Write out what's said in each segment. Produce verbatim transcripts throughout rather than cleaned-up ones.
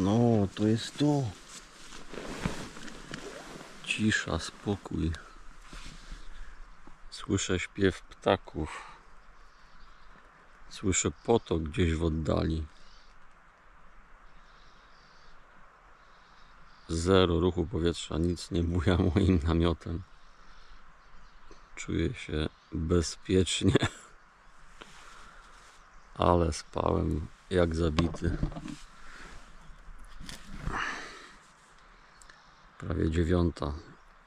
No, to jest to. Cisza, spokój. Słyszę śpiew ptaków. Słyszę potok gdzieś w oddali. Zero ruchu powietrza, nic nie buja moim namiotem. Czuję się bezpiecznie. Ale spałem jak zabity. Prawie dziewiąta.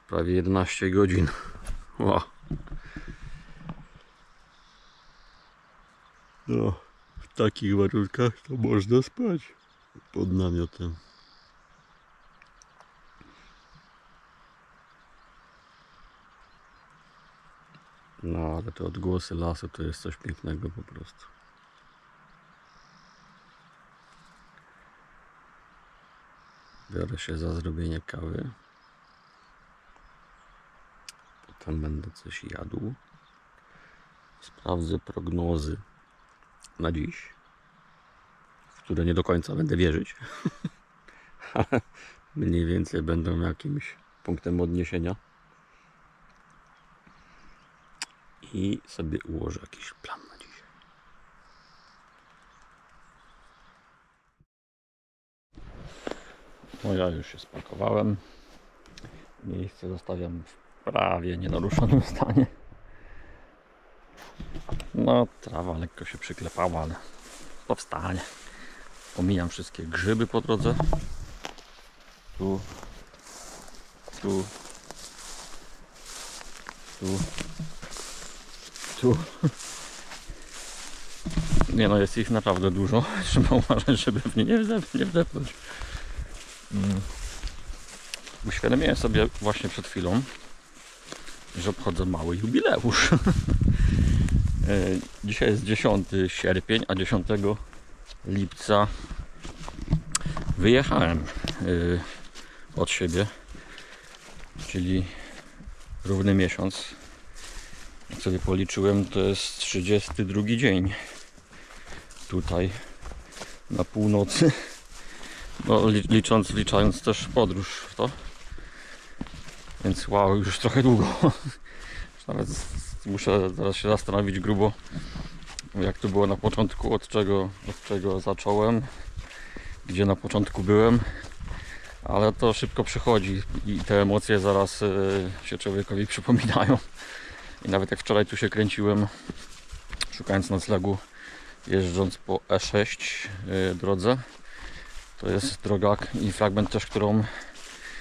Prawie jedenaście godzin. Wow. No, w takich warunkach to można spać pod namiotem. No, ale te odgłosy lasu to jest coś pięknego po prostu. Biorę się za zrobienie kawy. Potem będę coś jadł. Sprawdzę prognozy na dziś, w które nie do końca będę wierzyć, ale mniej więcej będą jakimś punktem odniesienia. I sobie ułożę jakiś plan na dzisiaj. No ja już się spakowałem. Miejsce zostawiam w prawie nienaruszonym stanie. No trawa lekko się przyklepała, ale powstanie. Pomijam wszystkie grzyby po drodze. Tu, tu, tu. Nie no, jest ich naprawdę dużo. Trzeba uważać, żeby w nie nie wdepnąć. Mm. Uświadomiłem sobie właśnie przed chwilą, że obchodzę mały jubileusz. Dzisiaj jest dziesiąty sierpień, a dziesiątego lipca wyjechałem od siebie, czyli równy miesiąc. Jak sobie policzyłem, to jest trzydziesty drugi dzień tutaj na północy, no, licząc, wliczając też podróż w to, więc wow, już trochę długo. Nawet muszę zaraz się zastanowić grubo, jak to było na początku, od czego, od czego zacząłem, gdzie na początku byłem, ale to szybko przychodzi i te emocje zaraz się człowiekowi przypominają. I nawet jak wczoraj tu się kręciłem, szukając noclegu, jeżdżąc po E sześć drodze, to jest droga i fragment też, którą,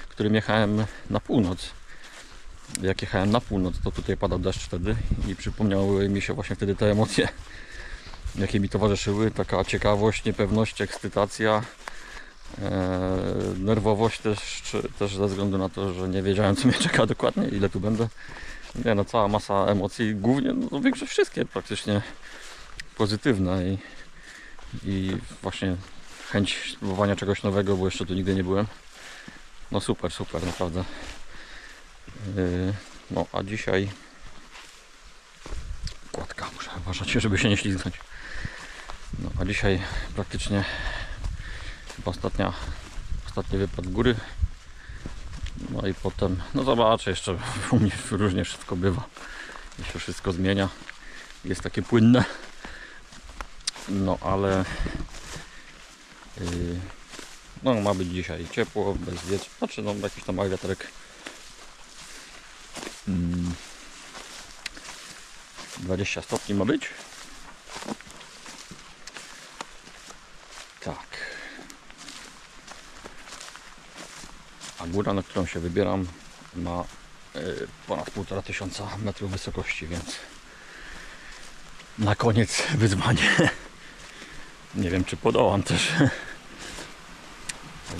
którym jechałem na północ. Jak jechałem na północ, to tutaj padał deszcz wtedy i przypomniały mi się właśnie wtedy te emocje, jakie mi towarzyszyły. Taka ciekawość, niepewność, ekscytacja, e, nerwowość też, czy, też ze względu na to, że nie wiedziałem, co mnie czeka dokładnie, ile tu będę. Nie, no, cała masa emocji, głównie, no, większość, wszystkie praktycznie pozytywne i, i właśnie chęć spróbowania czegoś nowego, bo jeszcze tu nigdy nie byłem. No super, super, naprawdę. Yy, no a dzisiaj kładka, muszę uważać, żeby się nie ślizgnąć. No a dzisiaj praktycznie chyba ostatnia, ostatni wypad w góry. No i potem, no zobaczę, jeszcze u mnie różnie wszystko bywa. Jeszcze wszystko zmienia. Jest takie płynne. No ale yy, no ma być dzisiaj ciepło, bez wietrzu. Znaczy no jakiś tam mały wiatrek. Hmm. dwadzieścia stopni ma być. Tak. A góra, na którą się wybieram, ma y, ponad półtora tysiąca metrów wysokości, więc na koniec wyzwanie. Nie wiem, czy podołam też.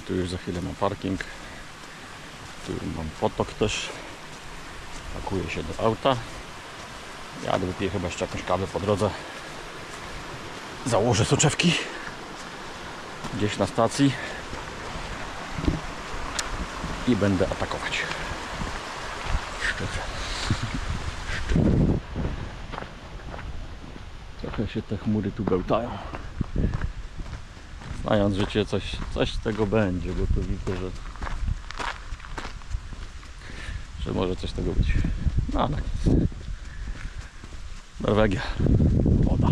Tu już za chwilę mam parking. Tu mam potok też. Pakuję się do auta. Jadę, wypiję chyba jeszcze jakąś kawę po drodze. Założę soczewki gdzieś na stacji. I będę atakować. Szczerze. Szczerze. Trochę się te chmury tu bełtają. mając życie, coś, coś z tego będzie, bo tu widzę, że, że może coś z tego być. No tak jest. Norwegia. Woda.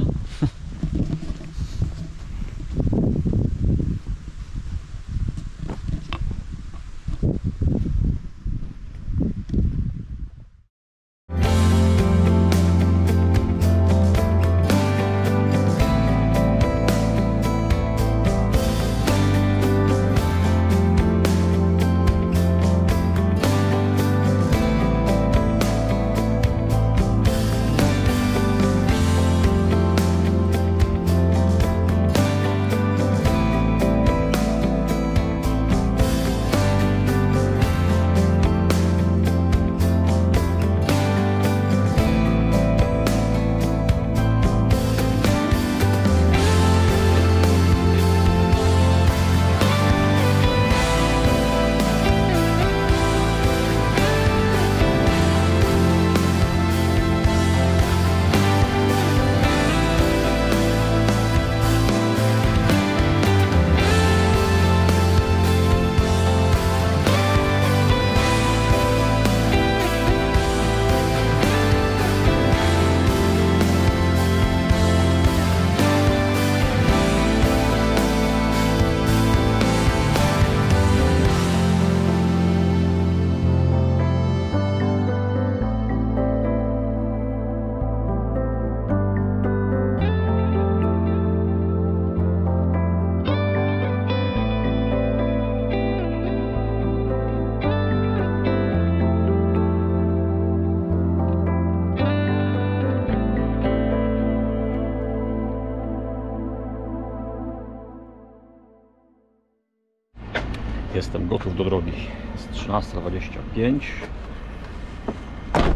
Jestem gotów do drogi. Jest trzynasta dwadzieścia pięć.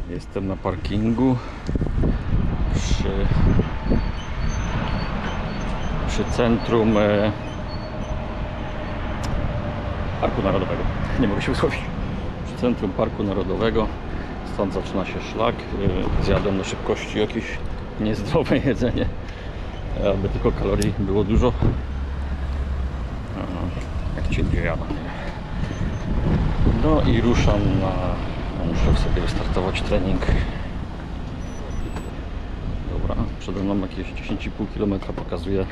Jestem na parkingu przy, przy centrum e, Parku Narodowego. Nie mogę się usłowić. Przy centrum Parku Narodowego. Stąd zaczyna się szlak. E, zjadłem na szybkości jakieś niezdrowe jedzenie, aby tylko kalorii było dużo. No i ruszam na... Muszę sobie wystartować trening. Dobra, przede mną jakieś dziesięć i pół kilometra pokazuje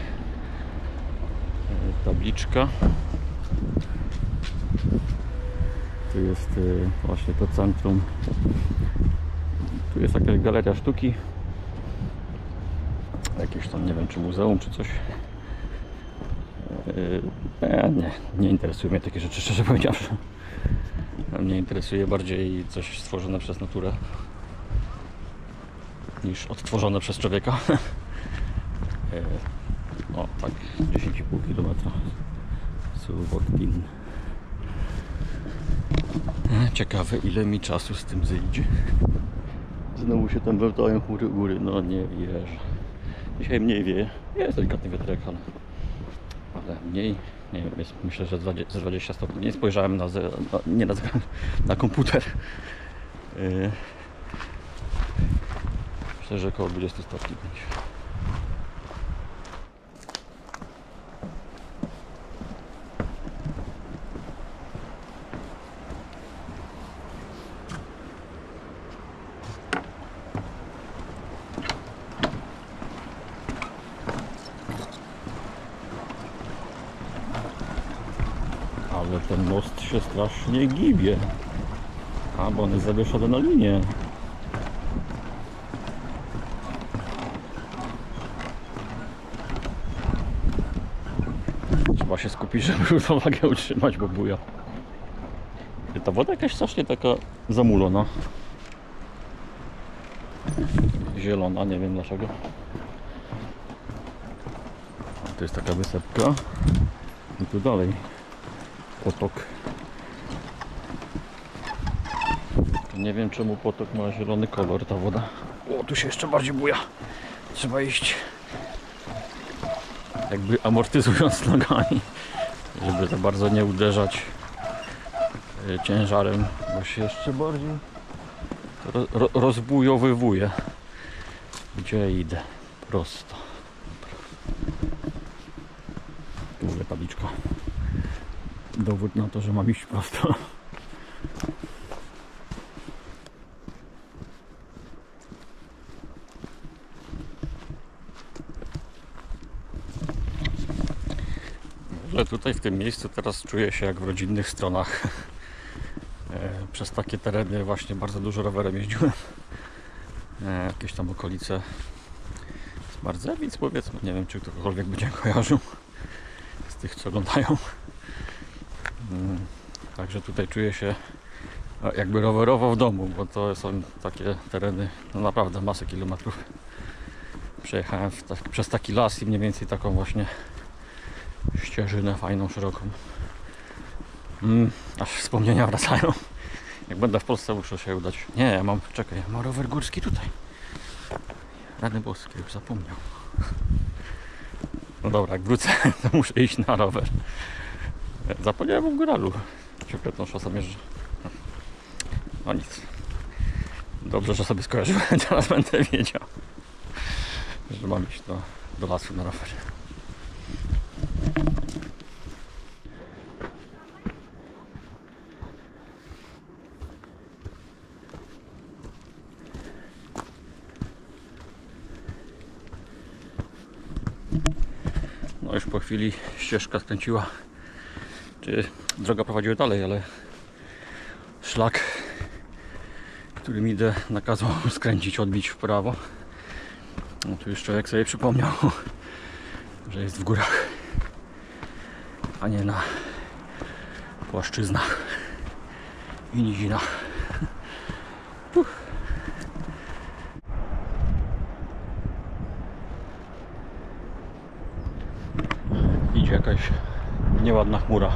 tabliczka. Tu jest właśnie to centrum. Tu jest jakaś galeria sztuki. Jakieś tam, nie wiem, czy muzeum, czy coś. Nie, nie interesują mnie takie rzeczy, szczerze powiedziawszy. Mnie interesuje bardziej coś stworzone przez naturę niż odtworzone przez człowieka. O, tak, dziesięć i pół kilometra. Suwotkin. Ciekawe, ile mi czasu z tym zejdzie. Znowu się tam wewtają chmury góry. No nie wierzę. Dzisiaj mniej wieje. Jest delikatny wiatrek, ale... ale mniej, nie wiem, jest, myślę, że dwadzieścia stopni. Nie spojrzałem na, ze, na, nie na, na komputer. Yy. Myślę, że około dwadzieścia stopni będzie. Ale ten most się strasznie gibie. A, bo on jest zawieszony na linię. Trzeba się skupić, żeby równowagę utrzymać, bo buja. Ta woda jakaś strasznie taka zamulona. Zielona, nie wiem dlaczego. To jest taka wysepka. I tu dalej potok. Nie wiem, czemu potok ma zielony kolor, ta woda. O, tu się jeszcze bardziej buja. Trzeba iść jakby amortyzując nogami, żeby za bardzo nie uderzać ciężarem, bo się jeszcze bardziej ro rozbujowywuje. Gdzie idę? Prosto. Tu mówię, uliczka. Dowód na to, że mam iść prosto. Ale tutaj w tym miejscu teraz czuję się jak w rodzinnych stronach. Przez takie tereny właśnie bardzo dużo rowerem jeździłem. Jakieś tam okolice Smarzewic, powiedzmy, nie wiem, czy ktokolwiek będzie kojarzył z tych, co oglądają. Także tutaj czuję się jakby rowerowo w domu, bo to są takie tereny, no naprawdę masę kilometrów. Przejechałem w ta, przez taki las i mniej więcej taką właśnie ścieżynę fajną, szeroką. Mm, aż wspomnienia wracają. Jak będę w Polsce, muszę się udać. Nie, ja mam, czekaj, ja mam rower górski tutaj. Rany boskie, już zapomniał. No dobra, jak wrócę, to muszę iść na rower. Zapomniałem o góralu. Przekrętną szosę mierzę. No nic. Dobrze, że sobie skojarzyłem. Teraz będę wiedział, że mam iść do, do lasu na rower. No już po chwili ścieżka skręciła, czy droga prowadziła dalej, ale szlak, którym idę, nakazał skręcić, odbić w prawo. No tu już człowiek sobie przypomniał, że jest w górach, a nie na płaszczyznach i nizinach. Idzie jakaś nieładna chmura,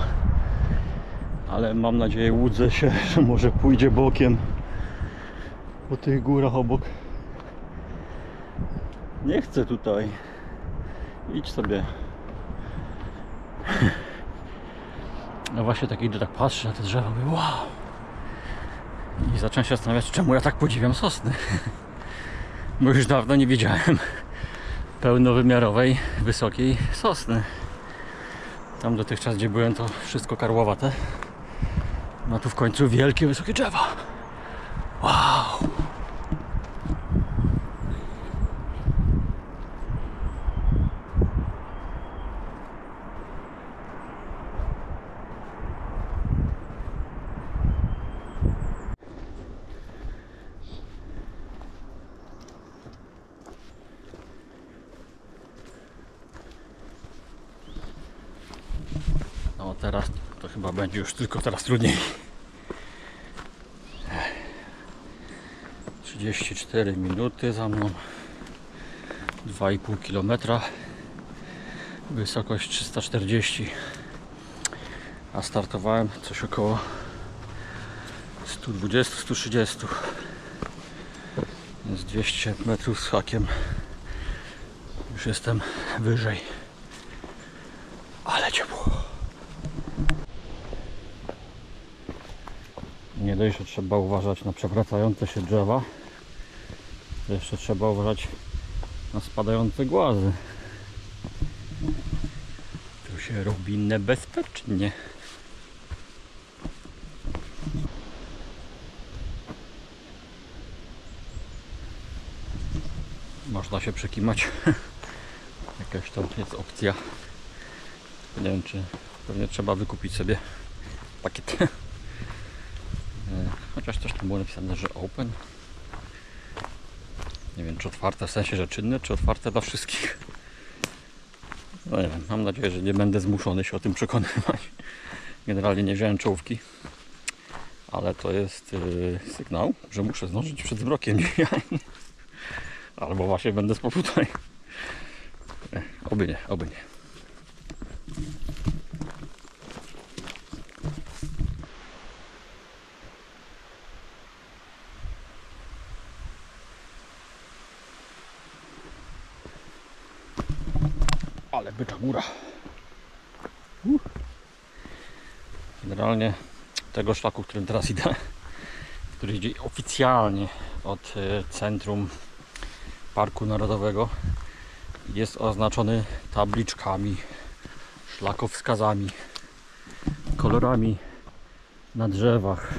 ale mam nadzieję, łudzę się, że może pójdzie bokiem po tych górach obok. Nie chcę tutaj, idź sobie. No właśnie tak idę, tak patrzę na te drzewa, mówię, wow! I zacząłem się zastanawiać, czemu ja tak podziwiam sosny. Bo już dawno nie widziałem pełnowymiarowej, wysokiej sosny. Tam dotychczas, gdzie byłem, to wszystko karłowate. No tu w końcu wielkie, wysokie drzewa. Wow! No teraz to chyba będzie już tylko teraz trudniej. trzydzieści cztery minuty za mną. dwa i pół kilometra. Wysokość trzysta czterdzieści. A startowałem coś około sto dwadzieścia do stu trzydziestu. Więc dwieście metrów z hakiem. Już jestem wyżej. Ale ciepło. Nie dość, że trzeba uważać na przewracające się drzewa, jeszcze trzeba uważać na spadające głazy. Tu się robi niebezpiecznie. Można się przekimać. Jakaś tam jest opcja. Nie wiem, czy pewnie trzeba wykupić sobie pakiet. Chociaż też tam było napisane, że open. Nie wiem, czy otwarte w sensie, że czynne, czy otwarte dla wszystkich. No nie wiem, mam nadzieję, że nie będę zmuszony się o tym przekonywać. Generalnie nie wziąłem czołówki, ale to jest yy, sygnał, że muszę zdążyć przed zmrokiem dzisiaj. Albo właśnie będę z powrotem. Oby nie, oby nie. Ale bycza góra. Uh. Generalnie tego szlaku, którym teraz idę, który idzie oficjalnie od centrum Parku Narodowego, jest oznaczony tabliczkami szlakowskazami, kolorami na drzewach.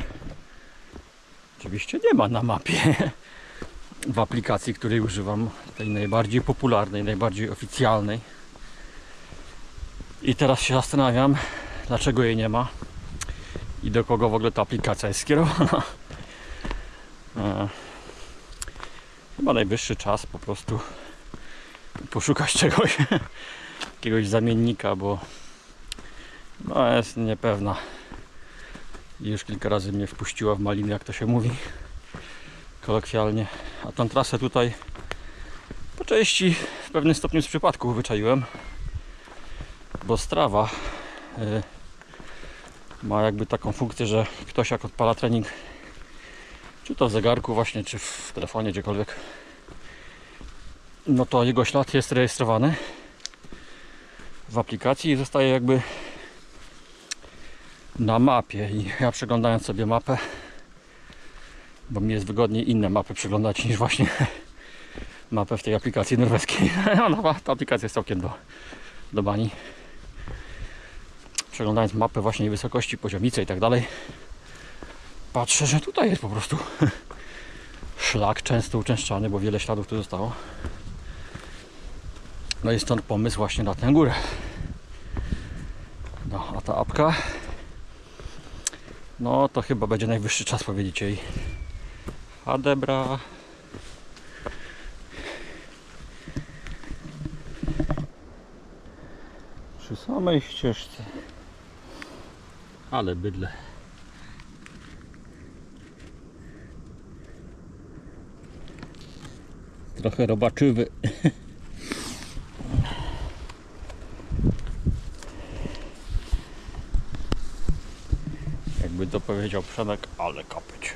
Oczywiście nie ma na mapie w aplikacji, której używam, tej najbardziej popularnej, najbardziej oficjalnej. I teraz się zastanawiam, dlaczego jej nie ma i do kogo w ogóle ta aplikacja jest skierowana. Chyba najwyższy czas po prostu poszukać czegoś, jakiegoś zamiennika, bo no jest niepewna. Już kilka razy mnie wpuściła w maliny, jak to się mówi kolokwialnie. A tą trasę tutaj po części w pewnym stopniu z przypadku wyczaiłem, bo Strava yy, ma jakby taką funkcję, że ktoś jak odpala trening, czy to w zegarku właśnie, czy w telefonie, gdziekolwiek, no to jego ślad jest rejestrowany w aplikacji i zostaje jakby na mapie. I ja, przeglądając sobie mapę, bo mi jest wygodniej inne mapy przeglądać niż właśnie mapę w tej aplikacji norweskiej. No, ta aplikacja jest całkiem do, do bani. Przeglądając mapę właśnie wysokości, poziomice i tak dalej, patrzę, że tutaj jest po prostu szlak często uczęszczany, bo wiele śladów tu zostało. No i stąd pomysł właśnie na tę górę. No, a ta apka, no to chyba będzie najwyższy czas powiedzieć jej adebra. Przy samej ścieżce. Ale bydle. Trochę robaczywy. Jakby to powiedział Przemek, ale kapeć.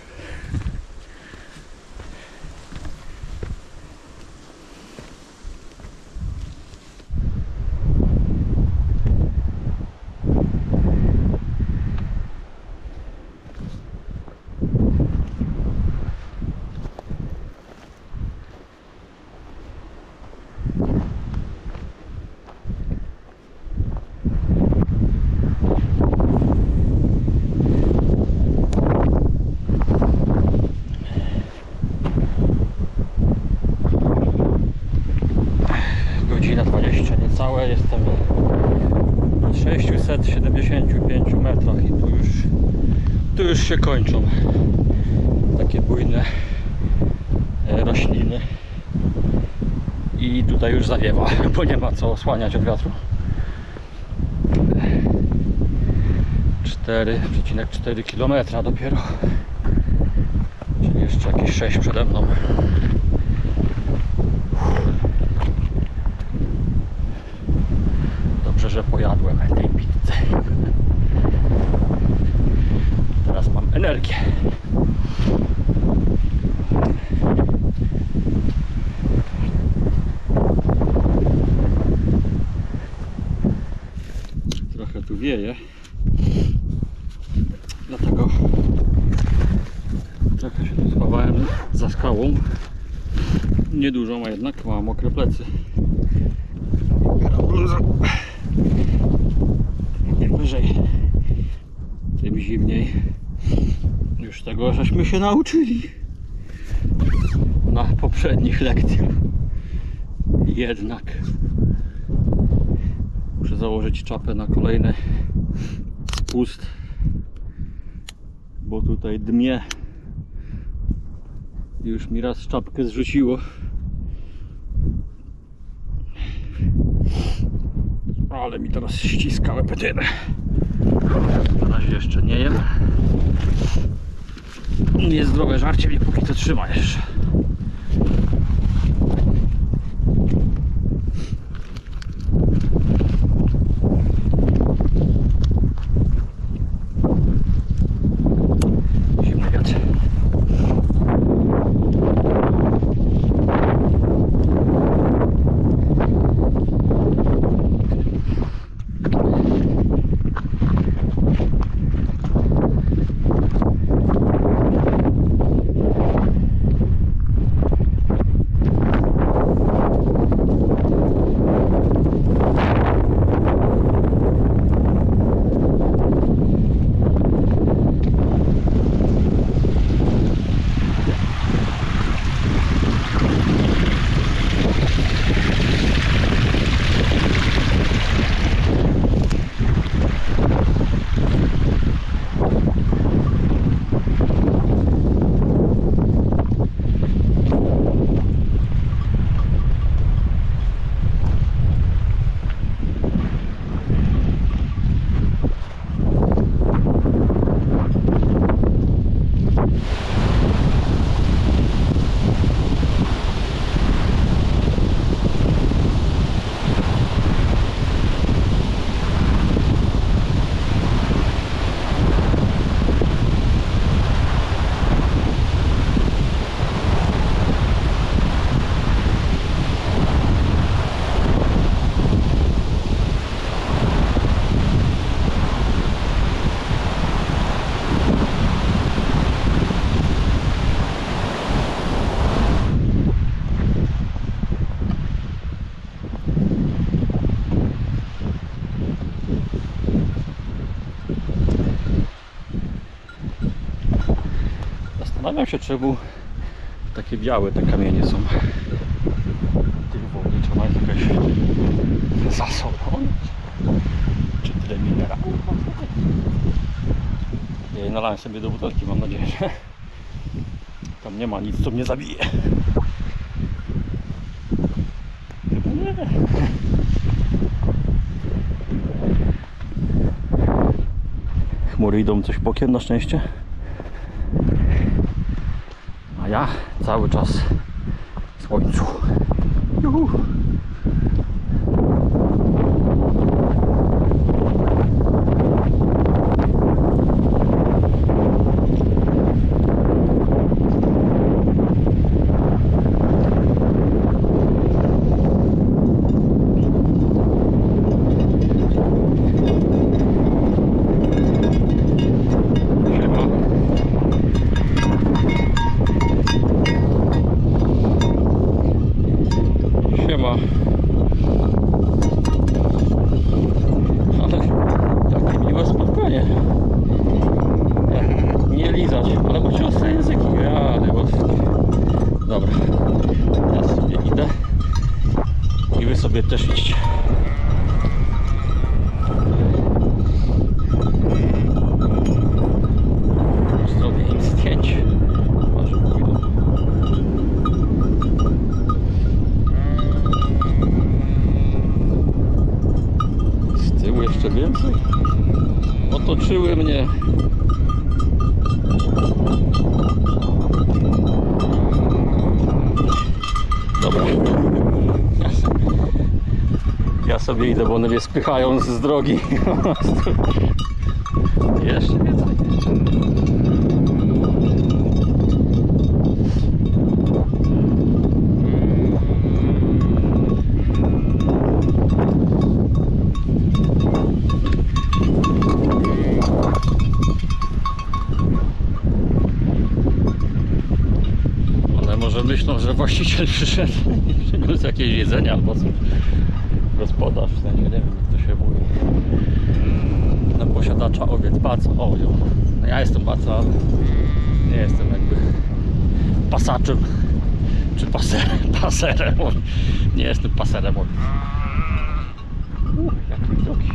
Jestem na sześciuset siedemdziesięciu pięciu metrach i tu już, tu już się kończą takie bujne rośliny i tutaj już zawiewa, bo nie ma co osłaniać od wiatru. cztery przecinek cztery kilometra dopiero, czyli jeszcze jakieś sześć przede mną. Że pojadłem tej pizzy. Teraz mam energię. Trochę tu wieje, dlatego trochę się tu schowałem za skałą. Niedużą, a jednak mam mokre plecy. Tym zimniej. Już tego żeśmy się nauczyli na poprzednich lekcjach. Jednak muszę założyć czapę na kolejny spust, bo tutaj dmie. Już mi raz czapkę zrzuciło. Ale mi teraz ściska łepetynę. Na razie jeszcze nie jem. Jest zdrowe żarcie, mnie póki co trzyma jeszcze. Zastanawiam się, czemu takie białe te kamienie są. Tych wodni trzeba jakoś zasolonić. Czy tyle minerałów? Ja je nalałem sobie do butelki, mam nadzieję, że tam nie ma nic, co mnie zabije. Chyba nie. Chmury idą coś bokiem na szczęście. A ja cały czas w słońcu. Juhu. Sobie też iść. Zrobię im zdjęć. Może pójdą. Z tyłu jeszcze więcej. Otoczyły mnie. Dobra. Ja sobie idę, bo one mnie spychają z drogi. Jeszcze więcej. Ale może myślą, że właściciel przyszedł i przyniósł jakieś jedzenie albo coś. Gospodarz, w sensie, nie wiem jak to się mówi, na posiadacza owiec, baca, o, no ja jestem baca, ale nie jestem jakby pasaczem, czy paserem, paserem, nie jestem paserem owiec. Uff, jakie widoki.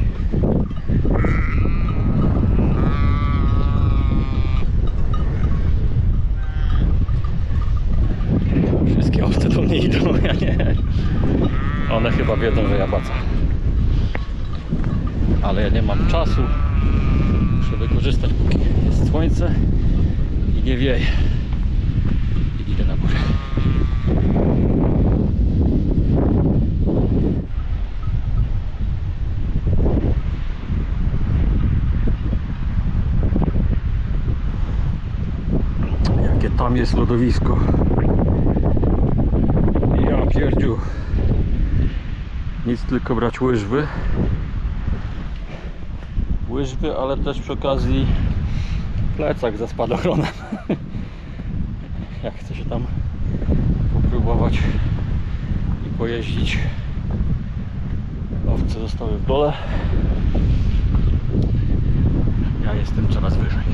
Wszystkie owce do mnie idą, ja nie. One chyba wiedzą, że ja baca. Ale ja nie mam czasu. Muszę wykorzystać, póki jest słońce i nie wieje. I idę na górę. Jakie tam jest lodowisko. Ja pierdziu. Nic, tylko brać łyżwy. Łyżwy, ale też przy okazji plecak ze spadochronem. Jak chce się tam popróbować i pojeździć. Owce zostały w dole. Ja jestem coraz wyżej.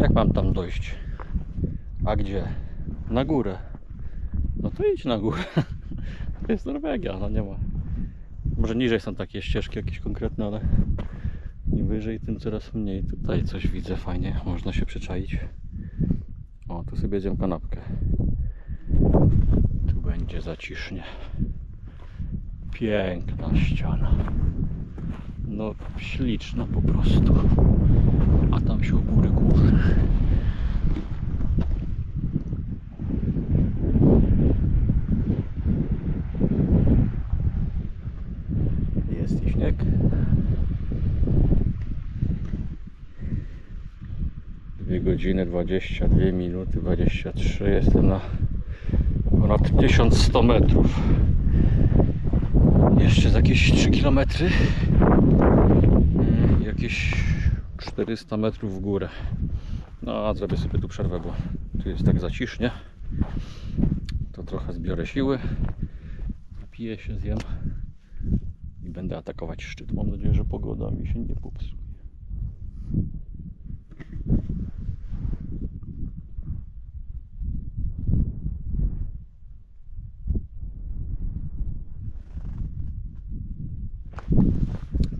Jak mam tam dojść? A gdzie? Na górę. No to idź na górę. To jest Norwegia, no nie ma. Może niżej są takie ścieżki jakieś konkretne, ale im wyżej, tym coraz mniej. Tutaj coś widzę fajnie, można się przyczaić. O, tu sobie jedziemy kanapkę. Tu będzie zacisznie. Piękna ściana. No śliczna po prostu. A tam się u góry kurzy. Jest i śnieg. dwie godziny, dwadzieścia dwie minuty, dwadzieścia trzy. Jestem na ponad tysiąc sto metrów. Jeszcze z jakieś trzy kilometry, jakieś czterysta metrów w górę. No a zrobię sobie tu przerwę, bo tu jest tak zacisznie, to trochę zbiorę siły, piję się, zjem i będę atakować szczyt. Mam nadzieję, że pogoda mi się nie popsuje.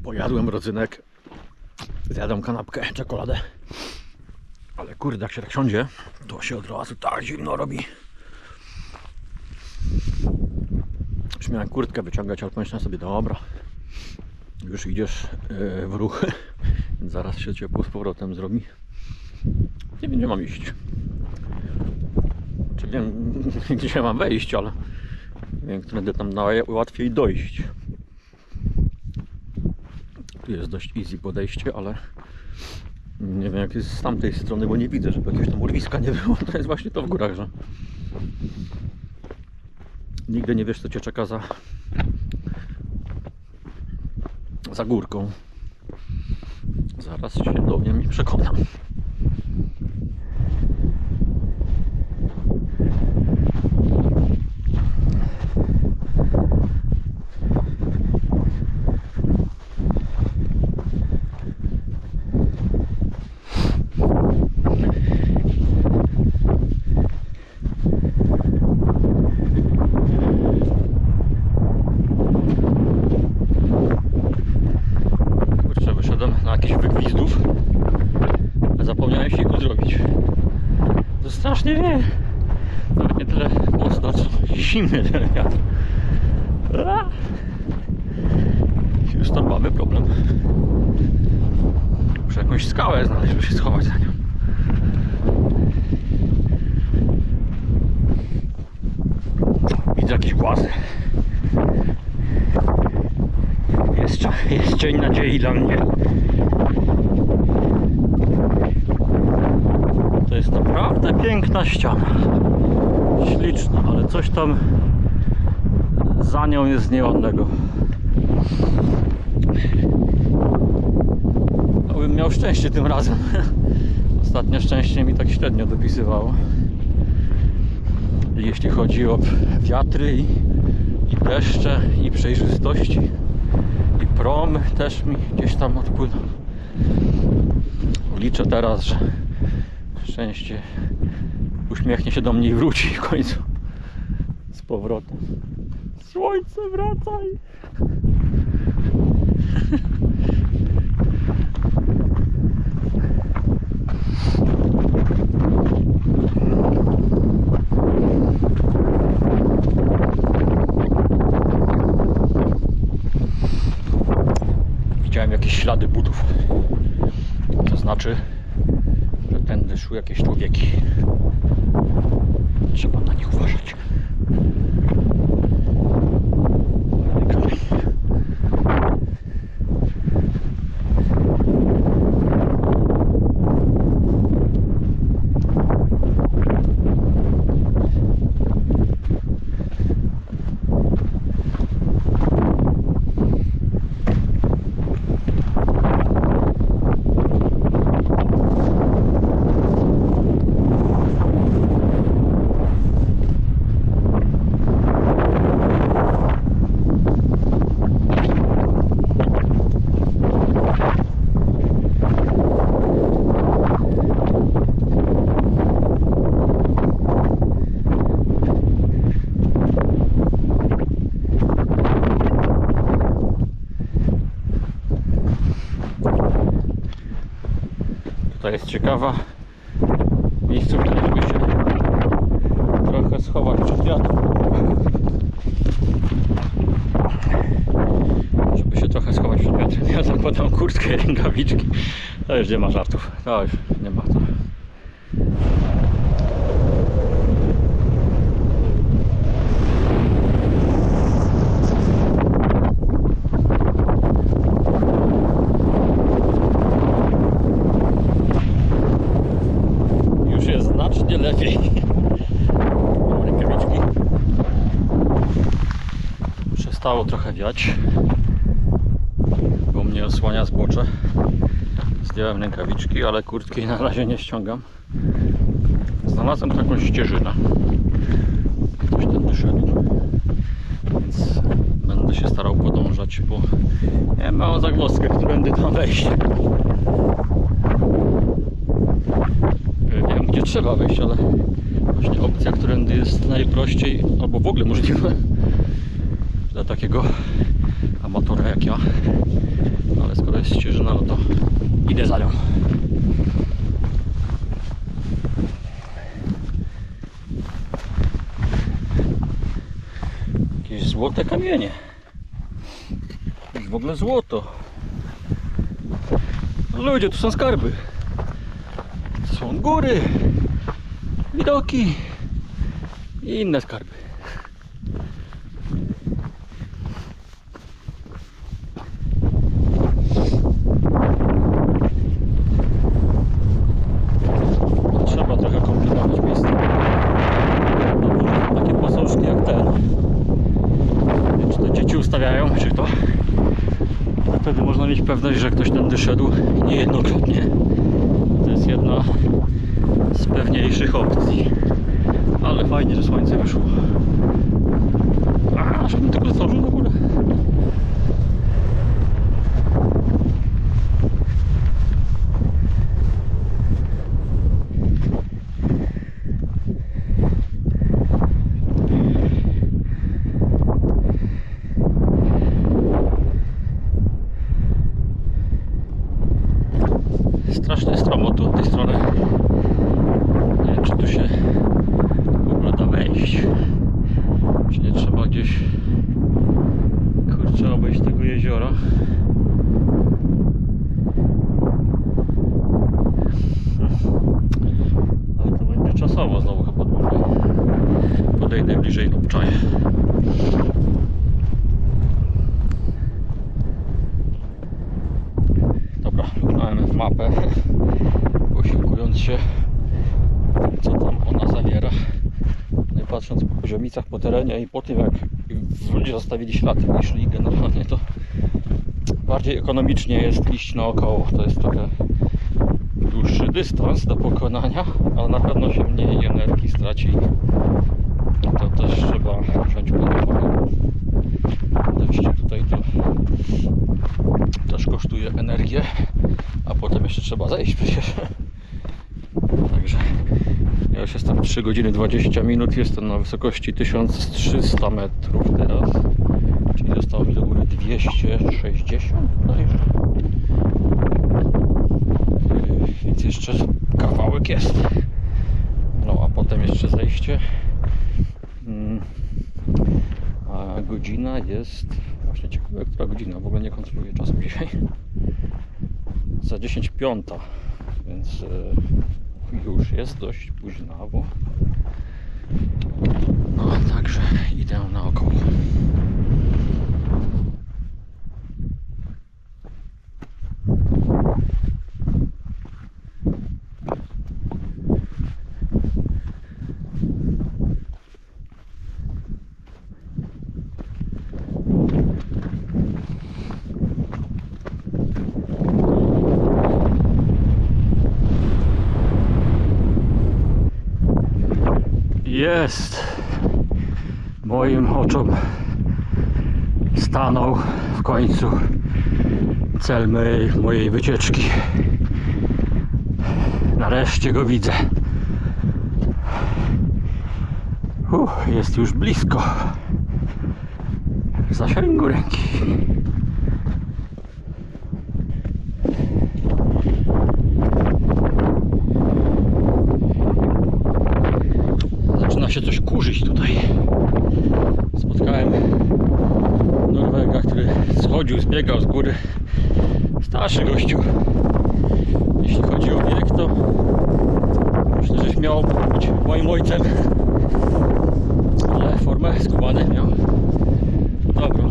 Pojadłem rodzynek, zjadłem kanapkę, czekoladę, ale kurde, jak się tak siądzie, to się od razu tak zimno robi. Już miałem kurtkę wyciągać, ale pomyślałem sobie, dobra, już idziesz w ruch, więc zaraz się ciepło z powrotem zrobi. Nie wiem, gdzie mam iść, czy wiem, gdzie mam wejść, ale nie wiem, którędy tam najłatwiej dojść. Tu jest dość easy podejście, ale nie wiem, jak jest z tamtej strony, bo nie widzę, żeby jakiegoś tam urwiska nie było. To jest właśnie to w górach, że nigdy nie wiesz, co cię czeka za za górką. Zaraz się dowiem i przekonam. Nie wiem, nawet nie tyle mocno, co zimny ten wiatr. Już tam mamy problem. Muszę jakąś skałę znaleźć, by się schować za nią. Widzę jakieś głazy. Jest, jest cień nadziei dla mnie. To jest naprawdę piękna ściana, śliczna, ale coś tam za nią jest nieładnego. No, bym miał szczęście tym razem. Ostatnio szczęście mi tak średnio dopisywało, jeśli chodzi o wiatry i, i deszcze, i przejrzystości, i prom też mi gdzieś tam odpłynął. Liczę teraz, że szczęście uśmiechnie się do mnie i wróci w końcu z powrotem. Słońce, wracaj! Widziałem jakieś ślady butów, to znaczy, tędy szły jakieś człowieki. Trzeba na nich uważać. Jest ciekawa miejsce, w którym się trochę schować przed wiatrem, żeby się trochę schować przed wiatrem. Ja zakładam kurtkę, rękawiczki, to już nie ma żartów, to już nie ma to. Lepiej. Mam rękawiczki. przestało trochę wiać, bo mnie osłania zbocze. Zdjąłem rękawiczki, ale kurtki na razie nie ściągam. Znalazłem taką ścieżynę. Ktoś tędy szedł, więc będę się starał podążać, bo miałem małą zagwozdkę, którędy tam wejść. Wiem, gdzie trzeba wejść, ale właśnie opcja, którędy jest najprościej, albo w ogóle możliwe dla takiego amatora jak ja. Ale skoro jest ścieżna, no to idę za nią. Jakieś złote kamienie. Jakieś w ogóle złoto. Ludzie, tu są skarby. Tu są góry, widoki i inne skarby. Czy to? A wtedy można mieć pewność, że ktoś tędy szedł niejednokrotnie. To jest jedna z pewniejszych opcji. Ale fajnie, że słońce wyszło. A, żebym tylko zdążył w ogóle. Strasznie stromo tu od tej strony. Nie wiem, czy tu się w ogóle da wejść. Czy nie trzeba gdzieś, kurczę, obejść tego jeziora. Ale to będzie czasowo znowu chyba dłużej. Podejdę bliżej obczaje. Mapę, posiłkując się, co tam ona zawiera, no i patrząc po poziomicach, po terenie i po tym, jak ludzie zostawili ślady i szli generalnie, to bardziej ekonomicznie jest iść naokoło. To jest trochę dłuższy dystans do pokonania, ale na pewno się mniej energii straci i to też trzeba wziąć pod uwagę. Oczywiście tutaj to też kosztuje energię, a potem jeszcze trzeba zejść przecież. Także ja już jestem trzy godziny dwadzieścia minut, jestem na wysokości tysiąc trzysta metrów teraz, czyli zostało mi do góry dwieście sześćdziesiąt, no już. Więc jeszcze kawałek jest, no a potem jeszcze zejście. A godzina jest, właśnie ciekawe, która godzina, w ogóle nie kontroluję czasu dzisiaj. Za dziesięć piąta, więc już jest dość późna, bo no także idę naokoło. Jest! Moim oczom stanął w końcu cel mojej, mojej wycieczki. Nareszcie go widzę. Uff, jest już blisko. W zasięgu ręki. Się coś kurzyć tutaj. Spotkałem Norwega, który schodził, zbiegał z góry. Starszy gościu. Jeśli chodzi o wiek, to myślę, że śmiało być moim ojcem. Ale formę skubany miał. Dobrą.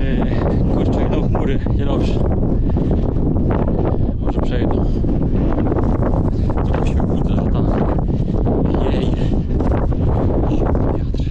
Yy, kurczę, idą chmury. Niedobrze. Może przejdą. Trochę się budzę, że tam jej, wiatr.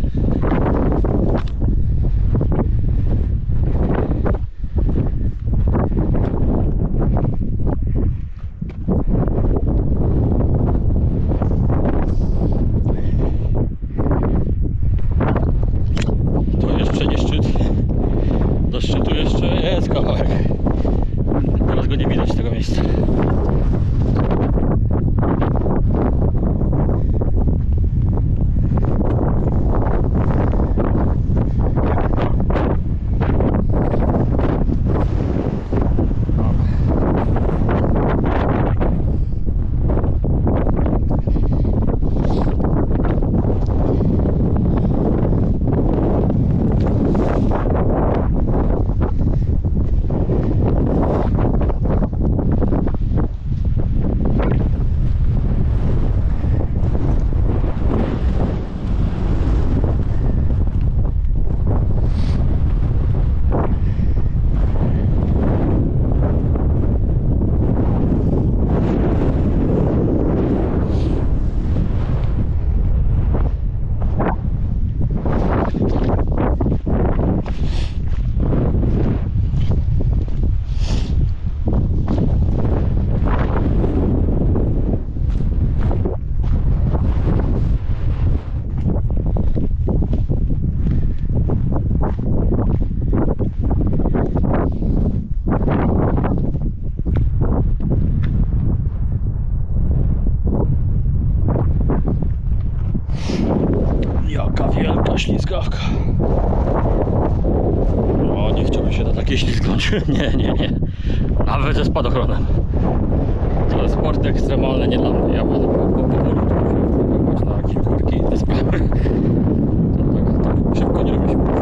ślizgawka. O, nie chciałbym się na takiej ślizgnąć. Nie, nie, nie. Nawet ze spadochronem. To jest sport ekstremalny, nie dla mnie. Ja będę po powolutku wypływać na kilkórki i te sprawy. Tak, tak szybko nie lubię się pływać.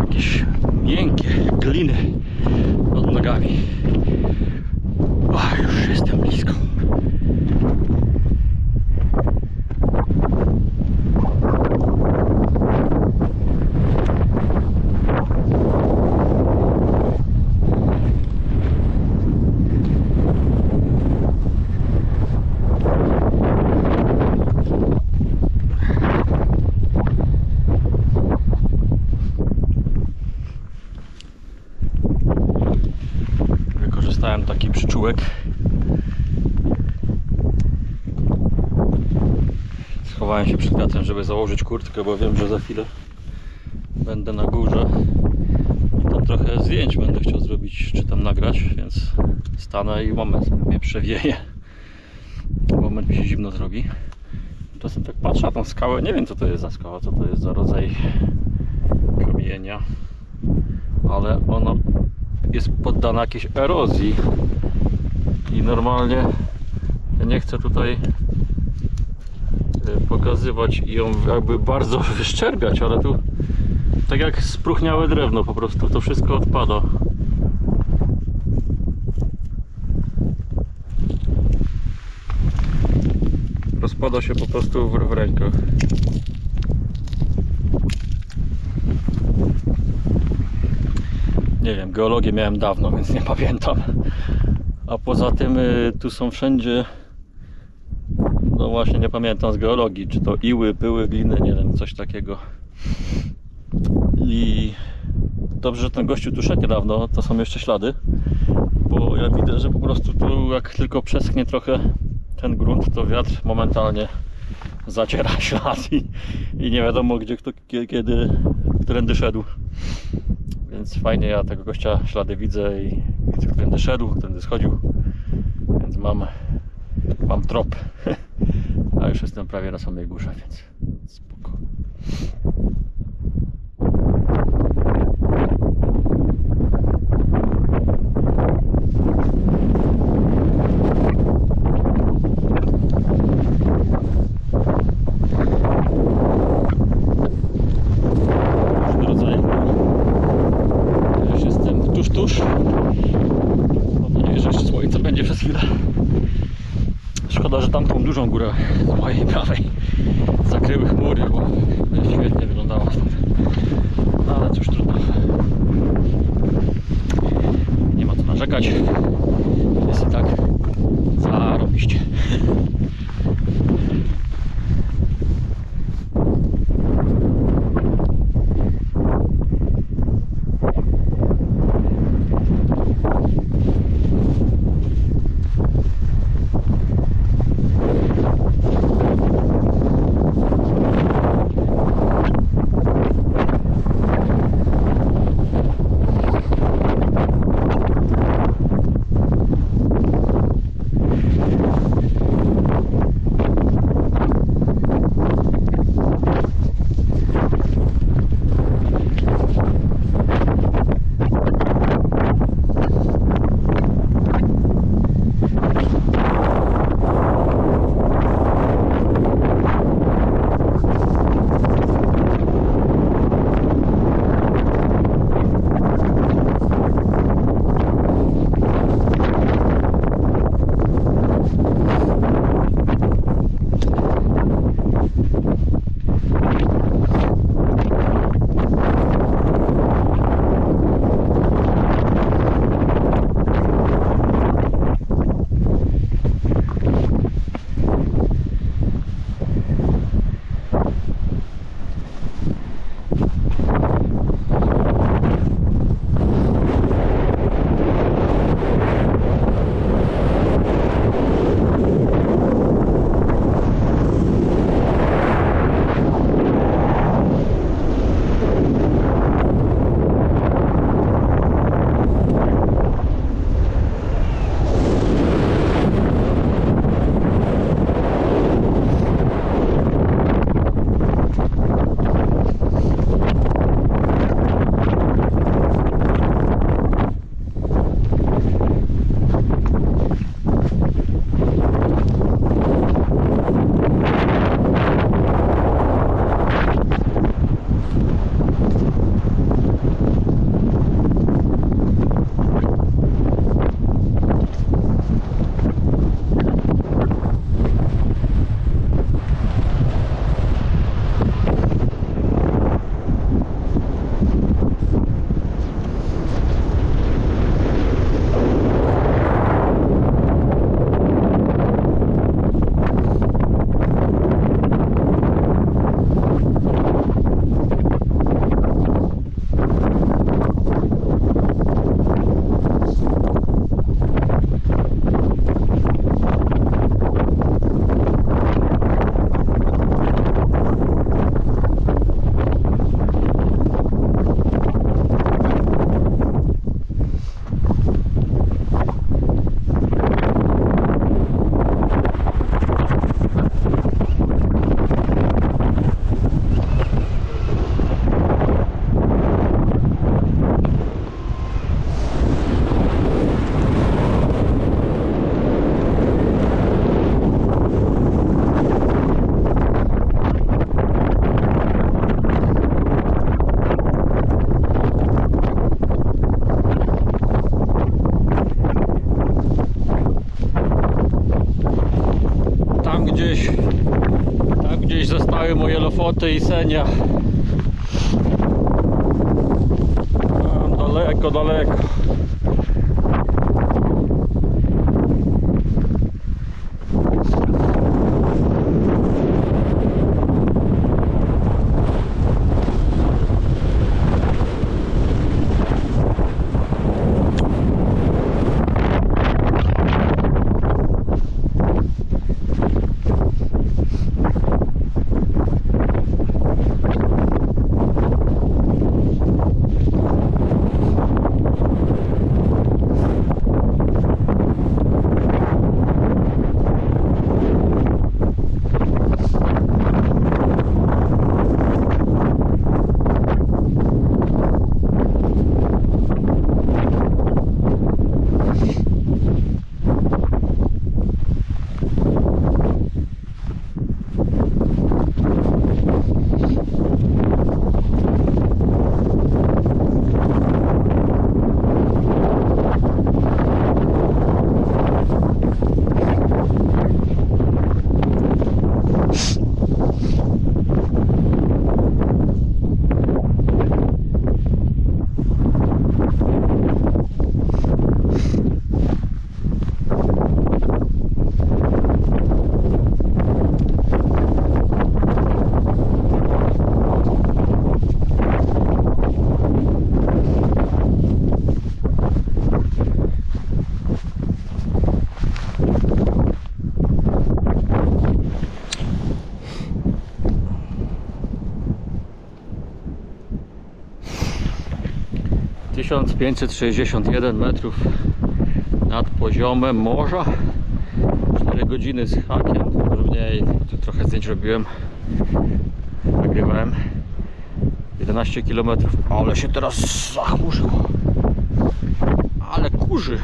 Jakieś miękkie gliny pod nogami. O, już jestem blisko. Dostałem taki przyczółek. Schowałem się przed wiatrem, żeby założyć kurtkę, bo wiem, że za chwilę będę na górze i tam trochę zdjęć będę chciał zrobić, czy tam nagrać, więc stanę i moment mnie przewieje. Moment mi się zimno zrobi. Czasem tak patrzę na tą skałę, nie wiem co to jest za skała, co to jest za rodzaj kamienia, ale ona jest poddana jakiejś erozji i normalnie nie chcę tutaj pokazywać i ją jakby bardzo wyszczergać, ale tu tak jak spróchniałe drewno po prostu to wszystko odpada. Rozpada się po prostu w, w rękach. Nie wiem, geologię miałem dawno, więc nie pamiętam. A poza tym y, tu są wszędzie, no właśnie nie pamiętam z geologii, czy to iły, pyły, gliny, nie wiem, coś takiego. I dobrze, że ten gościu tu szedł niedawno, to są jeszcze ślady, bo ja widzę, że po prostu tu jak tylko przeschnie trochę ten grunt, to wiatr momentalnie zaciera ślad i, i nie wiadomo gdzie kto, kiedy, którędy szedł. Więc fajnie, ja tego gościa ślady widzę i widzę, którędy szedł, którędy schodził, więc mam, mam trop, a już jestem prawie na samej górze, więc spoko. Szkoda, że tamtą dużą górę z mojej prawej zakryły chmury, bo świetnie wyglądała. No ale cóż, trudno. Nie ma co narzekać. Jest i tak zarobiście. gdzieś zostały moje lofoty i senia. Tam daleko, daleko. tysiąc pięćset sześćdziesiąt jeden metrów nad poziomem morza, cztery godziny z hakiem, równie tu trochę zdjęć robiłem, nagrywałem, jedenaście kilometrów, ale się teraz zachmurzyło, ale kurzy.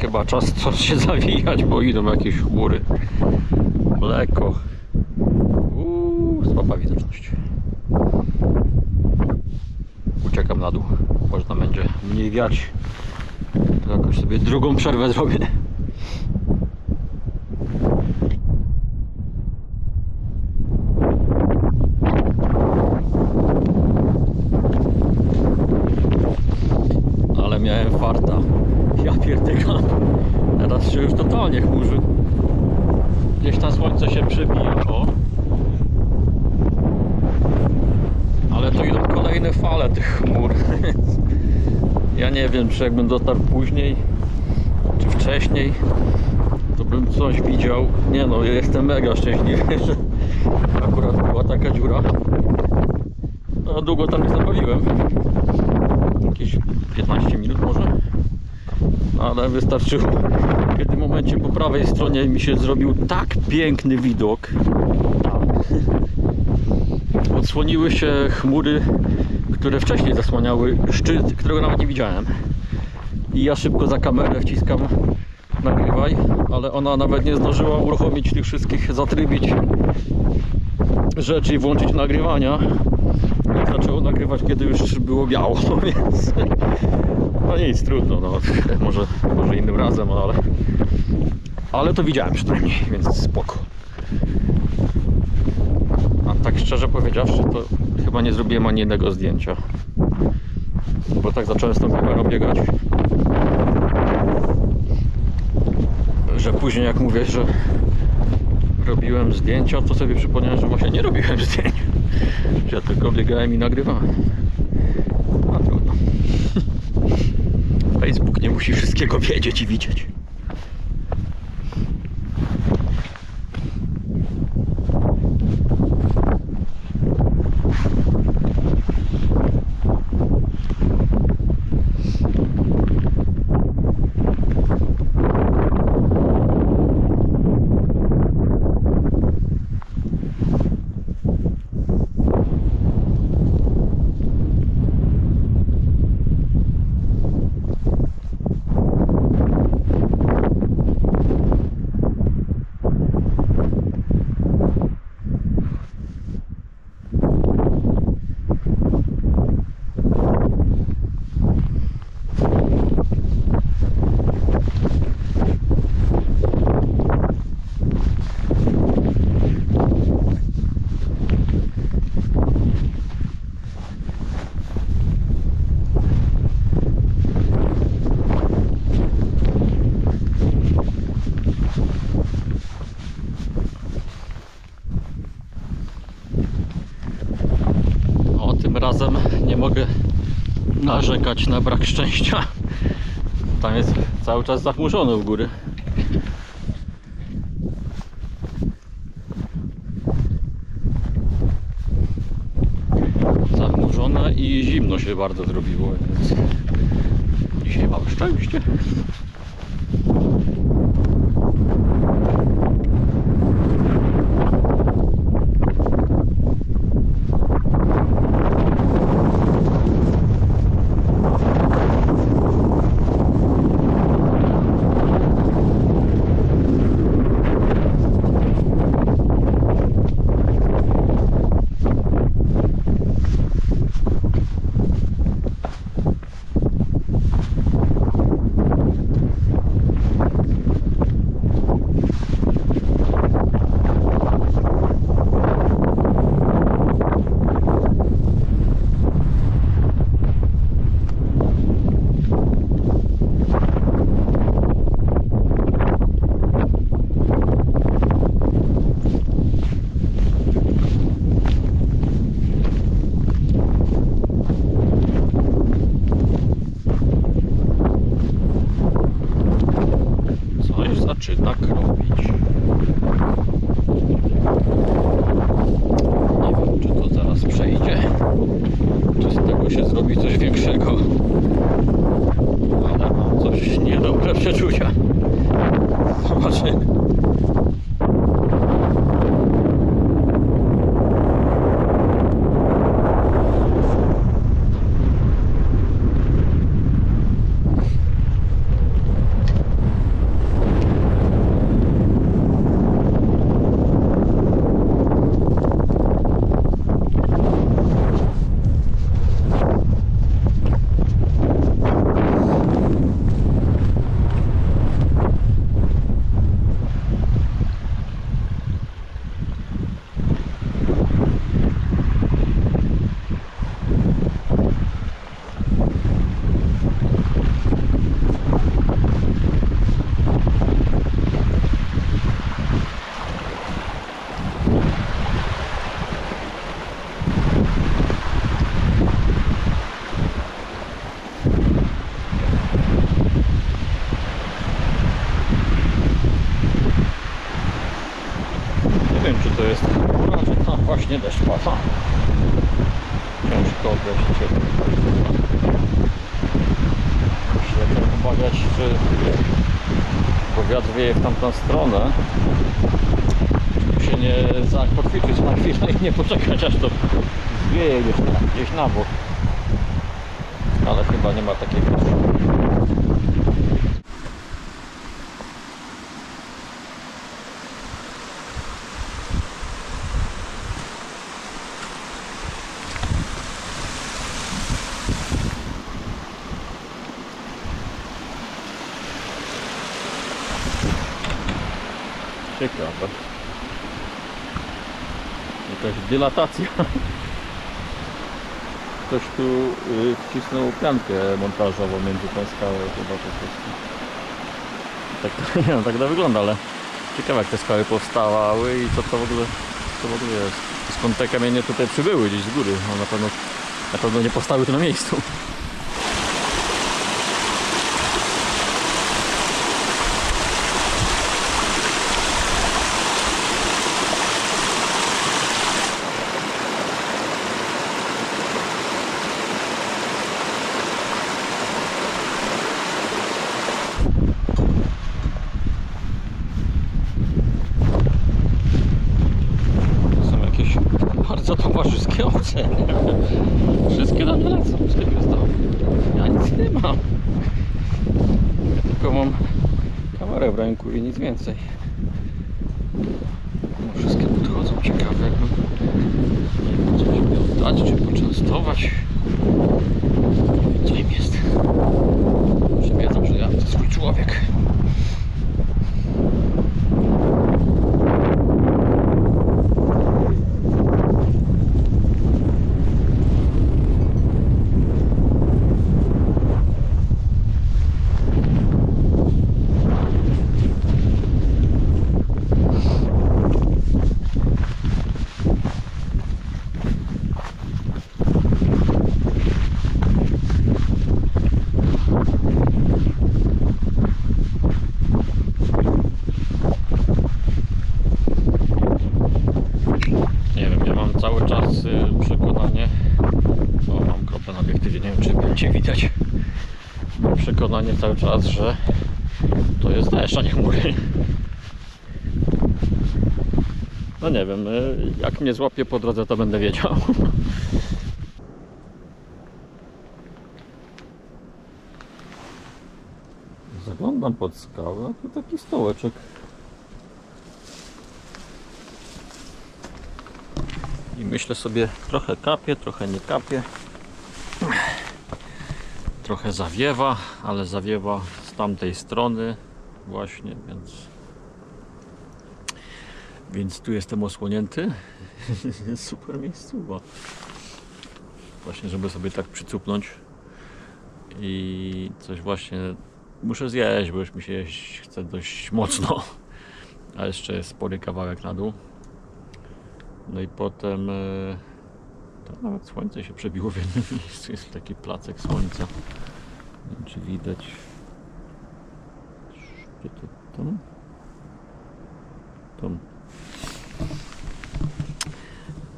Chyba czas coś się zawijać, bo idą jakieś chmury. Mleko. Uuu, słaba widoczność. Uciekam na dół. Można będzie mniej wiać. To jakoś sobie drugą przerwę zrobię. Ale miałem farta. Ja pierdykam. Teraz się już totalnie chmurzy. Gdzieś tam słońce się przebija, o. Ale to idą kolejne fale tych chmur. Ja nie wiem, czy jakbym dotarł później, czy wcześniej, to bym coś widział. Nie no, ja jestem mega szczęśliwy, że akurat była taka dziura. No, długo tam nie zabawiłem. Jakieś piętnaście minut może. Ale wystarczyło. W jednym momencie po prawej stronie mi się zrobił tak piękny widok. Odsłoniły się chmury, które wcześniej zasłaniały szczyt, którego nawet nie widziałem. I ja szybko za kamerę wciskam nagrywaj, ale ona nawet nie zdążyła uruchomić tych wszystkich, zatrybić rzeczy i włączyć nagrywania. I zaczęło nagrywać, kiedy już było biało, więc... No nic, trudno, no, może, może innym razem, ale, ale to widziałem przynajmniej, więc spoko. A tak szczerze powiedziawszy, to chyba nie zrobiłem ani jednego zdjęcia, bo tak zacząłem z tą kamerą biegać, że później jak mówię, że robiłem zdjęcia, to sobie przypomniałem, że właśnie nie robiłem zdjęć, ja tylko biegałem i nagrywałem. A trudno. Facebook nie musi wszystkiego wiedzieć i widzieć. narzekać na brak szczęścia. Tam jest cały czas zachmurzone w góry. Zachmurzone i zimno się bardzo zrobiło, więc dzisiaj mamy szczęście. Czy tak robić? Nie wiem, czy to zaraz przejdzie, czy z tego się zrobi coś większego, ale mam coś niedobre przeczucia. Zobaczymy. To jest góra, czy tam właśnie deszcz pada. Ciężko określić się. Muszę pomagać, czy bo wiatr wieje w tamtą stronę, żeby się nie zakotwiczyć na chwilę i nie poczekać, aż to zwieje gdzieś, gdzieś na bok. Ale chyba nie ma takiej potrzeby. Ciekawe. Jakaś dylatacja. Ktoś tu y, wcisnął klamkę montażową między tą skałę chyba po prostu. Tak, nie wiem, tak to wygląda, ale ciekawe jak te skały powstawały i co to w ogóle, co w ogóle jest. Skąd te kamienie tutaj przybyły gdzieś z góry? No, na pewno, na pewno nie powstały tu na miejscu. Wszystkie owce, wszystkie do mnie lecą, ja nic nie mam, ja tylko mam kamerę w ręku i nic więcej. No, wszystkie podchodzą, ciekawe jakby coś mi oddać czy poczęstować, co im jest, że wiedzą, że ja to swój człowiek. cały czas, że to jest deszcz, a nie chmury. No nie wiem, jak mnie złapie po drodze, to będę wiedział. Zaglądam pod skałę, a tu taki stołeczek. I myślę sobie, trochę kapie, trochę nie kapie. Trochę zawiewa, ale zawiewa z tamtej strony właśnie, więc... Więc tu jestem osłonięty. Super miejscówa. Właśnie, żeby sobie tak przycupnąć. I coś właśnie... Muszę zjeść, bo już mi się jeść chce dość mocno. A jeszcze jest spory kawałek na dół. No i potem... To nawet słońce się przebiło w jednym miejscu. Jest taki placek słońca. Nie wiem, czy widać... Gdzie to tam? Tam.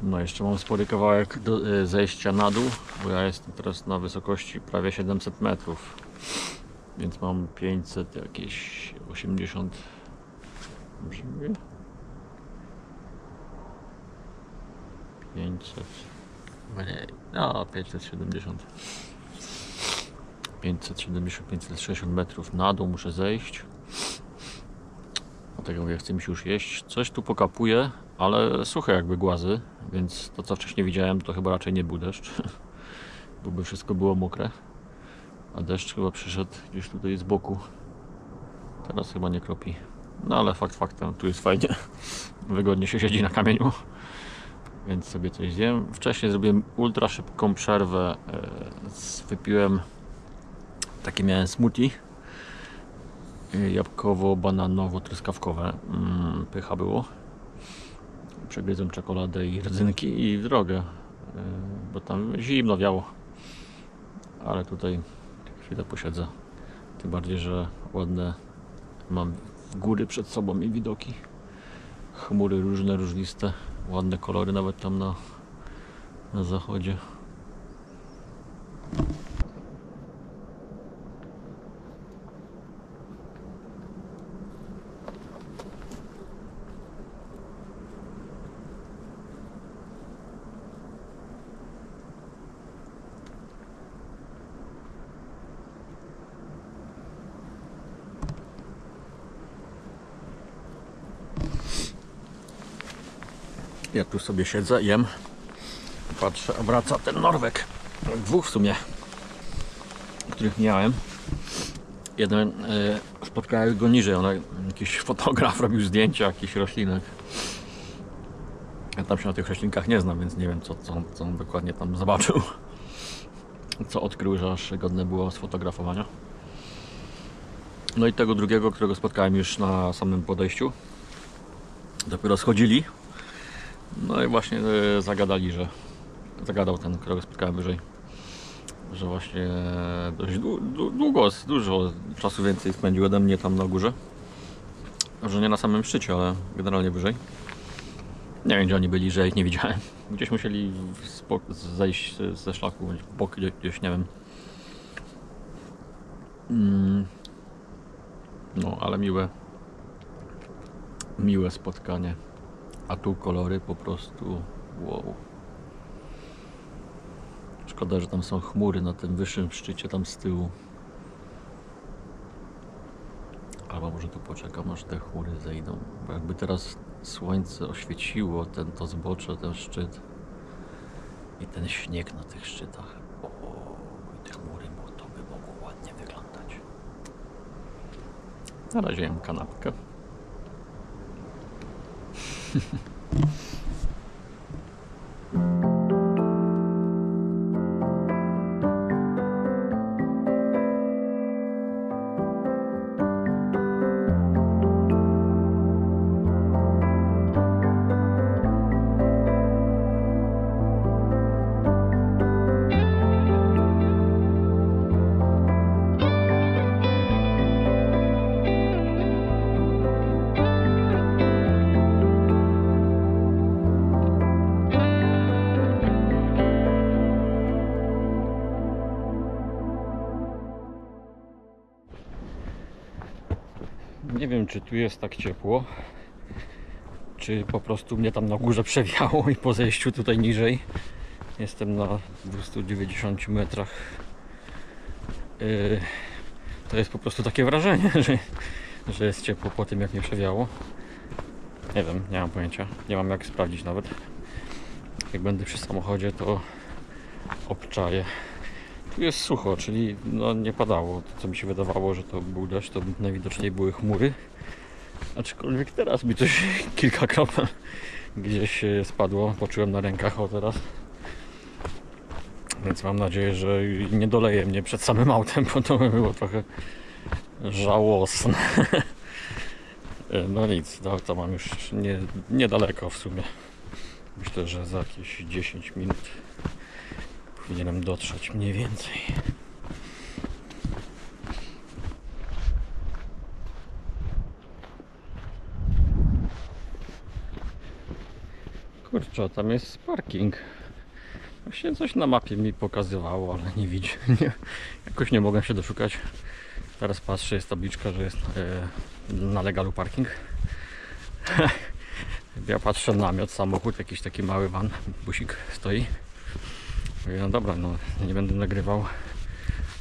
No jeszcze mam spory kawałek do, y, zejścia na dół, bo ja jestem teraz na wysokości prawie siedemset metrów, więc mam pięćset jakieś osiemdziesiąt, dobrze mówię? pięćset, no pięćset siedemdziesiąt, pięćset siedemdziesiąt, pięćset sześćdziesiąt metrów na dół muszę zejść. Tak jak mówię, chce mi się już jeść. Coś tu pokapuje, ale suche jakby głazy, więc to co wcześniej widziałem, to chyba raczej nie był deszcz, bo by wszystko było mokre, a deszcz chyba przyszedł gdzieś tutaj z boku. Teraz chyba nie kropi, no ale fakt faktem, tu jest fajnie, wygodnie się siedzi na kamieniu, więc sobie coś zjem. Wcześniej zrobiłem ultra szybką przerwę, wypiłem takie, miałem smoothie jabłkowo-bananowo-truskawkowe, mm, pycha było. Przegryzłem czekoladę i rdzynki i w drogę, bo tam zimno wiało, ale tutaj chwilę posiedzę, tym bardziej, że ładne mam góry przed sobą i widoki, chmury różne, różniste, ładne kolory nawet tam na, na zachodzie. Ja tu sobie siedzę, jem, patrzę, a wraca ten Norweg. Dwóch w sumie, których miałem. Jeden y, spotkałem go niżej, on, jakiś fotograf robił zdjęcia jakichś roślinek. Ja tam się na tych roślinkach nie znam, więc nie wiem co, co, co on dokładnie tam zobaczył. Co odkrył, że aż godne było sfotografowania. No i tego drugiego, którego spotkałem już na samym podejściu. Dopiero schodzili. No i właśnie zagadali, że zagadał ten, którego spotkałem wyżej, że właśnie dość długo, dużo czasu więcej spędził ode mnie tam na górze, że nie na samym szczycie, ale generalnie wyżej. Nie wiem, gdzie oni byli, że ja ich nie widziałem. Gdzieś musieli zejść ze szlaku, bądź w bok gdzieś, nie wiem. No, ale miłe, miłe spotkanie. A tu kolory po prostu wow. Szkoda, że tam są chmury na tym wyższym szczycie, tam z tyłu. Albo może tu poczekam, aż te chmury zejdą. Bo jakby teraz słońce oświeciło ten, to zbocze, ten szczyt i ten śnieg na tych szczytach. O, i te chmury, bo to by mogło ładnie wyglądać. Na razie jem kanapkę. Nie wiem, czy tu jest tak ciepło, czy po prostu mnie tam na górze przewiało i po zejściu tutaj niżej. Jestem na dwustu dziewięćdziesięciu metrach. Yy, to jest po prostu takie wrażenie, że, że jest ciepło po tym, jak mnie przewiało. Nie wiem, nie mam pojęcia. Nie mam jak sprawdzić nawet. Jak będę przy samochodzie, to obczaję. Tu jest sucho, czyli no nie padało. To, co mi się wydawało, że to był deszcz, to najwidoczniej były chmury. Aczkolwiek teraz mi coś kilka kropel gdzieś spadło. Poczułem na rękach o teraz. Więc mam nadzieję, że nie doleje mnie przed samym autem, bo to by było trochę żałosne. No nic, do auta mam już nie, niedaleko w sumie. Myślę, że za jakieś dziesięć minut powinienem dotrzeć mniej więcej. Kurczę, tam jest parking. Właśnie coś na mapie mi pokazywało, ale nie widzę. Nie, jakoś nie mogłem się doszukać. Teraz patrzę, jest tabliczka, że jest yy, na legalu parking. Ja patrzę, namiot, samochód, jakiś taki mały van, busik stoi. No dobra, no nie będę nagrywał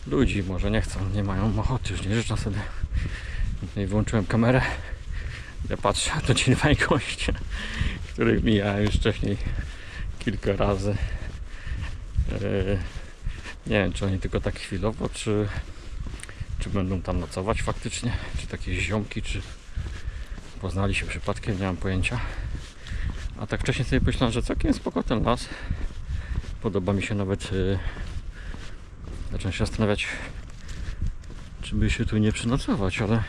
ludzi, może nie chcą, nie mają ochoty, już nie życzę sobie. I włączyłem kamerę. Ja patrzę, to ci dwaj goście, których mijałem już wcześniej kilka razy. Nie wiem, czy oni tylko tak chwilowo, czy, czy będą tam nocować faktycznie, czy takie ziomki, czy poznali się przypadkiem, nie mam pojęcia. A tak wcześniej sobie myślałem, że całkiem spoko ten las. Podoba mi się nawet, yy, zacząłem się zastanawiać, czy by się tu nie przenocować, ale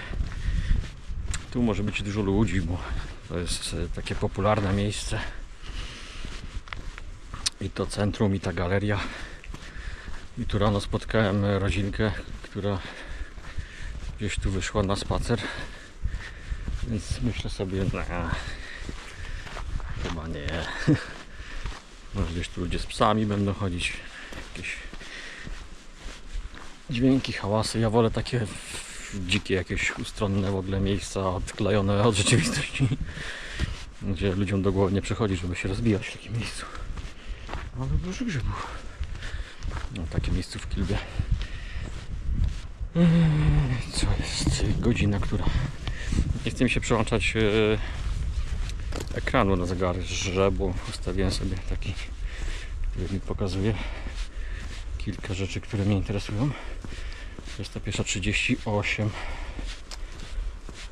tu może być dużo ludzi, bo to jest yy, takie popularne miejsce. I to centrum, i ta galeria. I tu rano spotkałem rodzinkę, która gdzieś tu wyszła na spacer. Więc myślę sobie, no chyba nie. Może gdzieś tu ludzie z psami będą chodzić. Jakieś dźwięki, hałasy. Ja wolę takie dzikie, jakieś ustronne w ogóle miejsca, odklejone od rzeczywistości. Gdzie ludziom do głowy nie przychodzi, żeby się rozbijać w takim miejscu. Mamy dużo grzybów. No, takie miejscówki lubię. Co jest? Godzina, która... Nie chce mi się przełączać yy, ekranu na zegarze, bo ustawiłem sobie taki, który mi pokazuje kilka rzeczy, które mnie interesują. Jest to pierwsza trzydzieści osiem.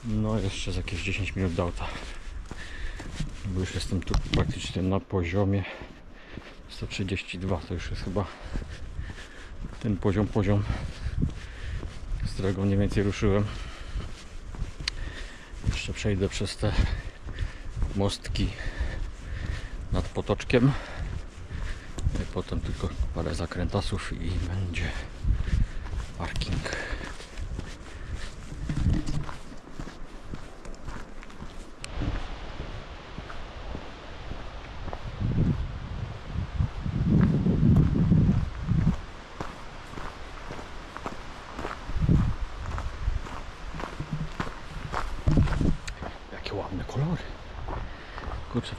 No jeszcze za jakieś dziesięć minut do auta. Bo już jestem tu praktycznie na poziomie sto trzydzieści dwa, to już jest chyba ten poziom, poziom, z którego mniej więcej ruszyłem. Jeszcze przejdę przez te mostki nad potoczkiem. I potem tylko parę zakrętasów i będzie parking.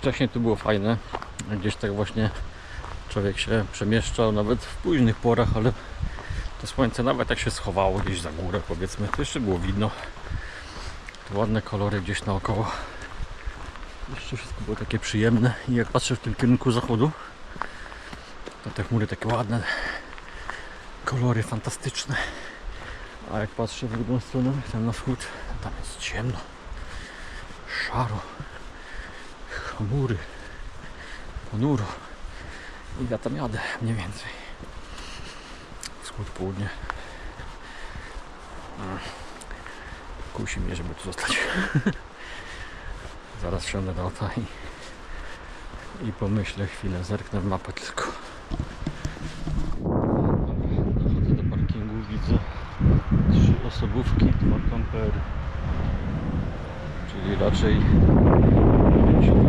Wcześniej to było fajne, gdzieś tak właśnie człowiek się przemieszczał nawet w późnych porach, ale to słońce nawet jak się schowało gdzieś za górę, powiedzmy, to jeszcze było widno. Te ładne kolory gdzieś naokoło. Jeszcze wszystko było takie przyjemne i jak patrzę w tym kierunku zachodu, to te chmury takie ładne, kolory fantastyczne. A jak patrzę w drugą stronę, tam na wschód, tam jest ciemno, szaro. Chmury, ponuro i ja tam jadę mniej więcej wschód, południe. Kusi mnie, żeby tu zostać. Zaraz wsiądę do auta i, i pomyślę chwilę, zerknę w mapę tylko. Dochodzę do parkingu, widzę trzy osobówki, dwa kampery, czyli raczej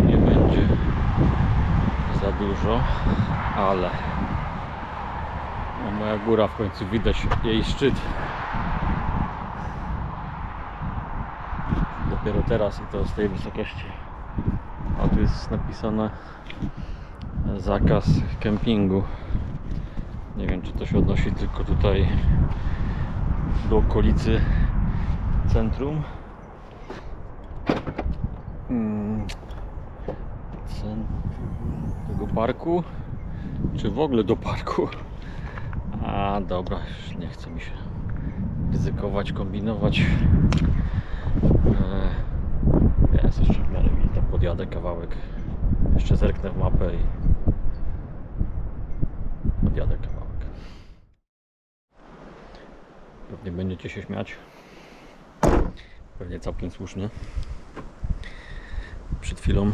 nie będzie za dużo, ale no, moja góra w końcu widać jej szczyt. dopiero teraz i to z tej wysokości. A tu jest napisane zakaz kempingu. Nie wiem, czy to się odnosi tylko tutaj do okolicy centrum. Hmm. Tego parku, czy w ogóle do parku. A dobra, już nie chce mi się ryzykować, kombinować. Eee, jest jeszcze w miarę, tam podjadę kawałek. Jeszcze zerknę w mapę i podjadę kawałek. Pewnie będziecie się śmiać. Pewnie całkiem słusznie. Przed chwilą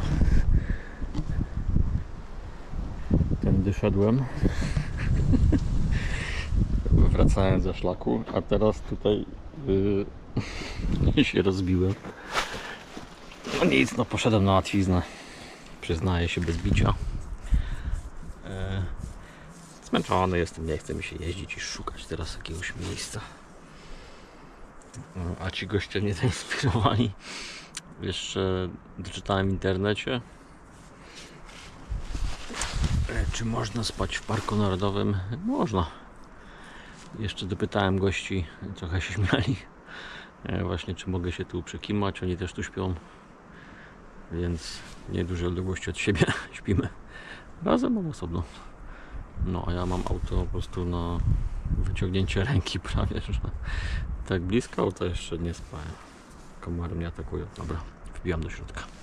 tędy szedłem. Wracałem ze szlaku, a teraz tutaj yy, się rozbiłem. No nic, no poszedłem na łatwiznę. Przyznaję się bez bicia. Yy, zmęczony jestem, nie chce mi się jeździć i szukać teraz jakiegoś miejsca. No, a ci goście mnie zainspirowali. Jeszcze doczytałem w internecie, czy można spać w Parku Narodowym? Można. Jeszcze dopytałem gości, trochę się śmiali, właśnie czy mogę się tu przekimać, oni też tu śpią, więc nieduże odległości od siebie śpimy razem albo osobno. No a ja mam auto po prostu na wyciągnięcie ręki prawie, że tak blisko, to jeszcze nie spałem. Komary mnie atakują. Dobra, wbijam do środka.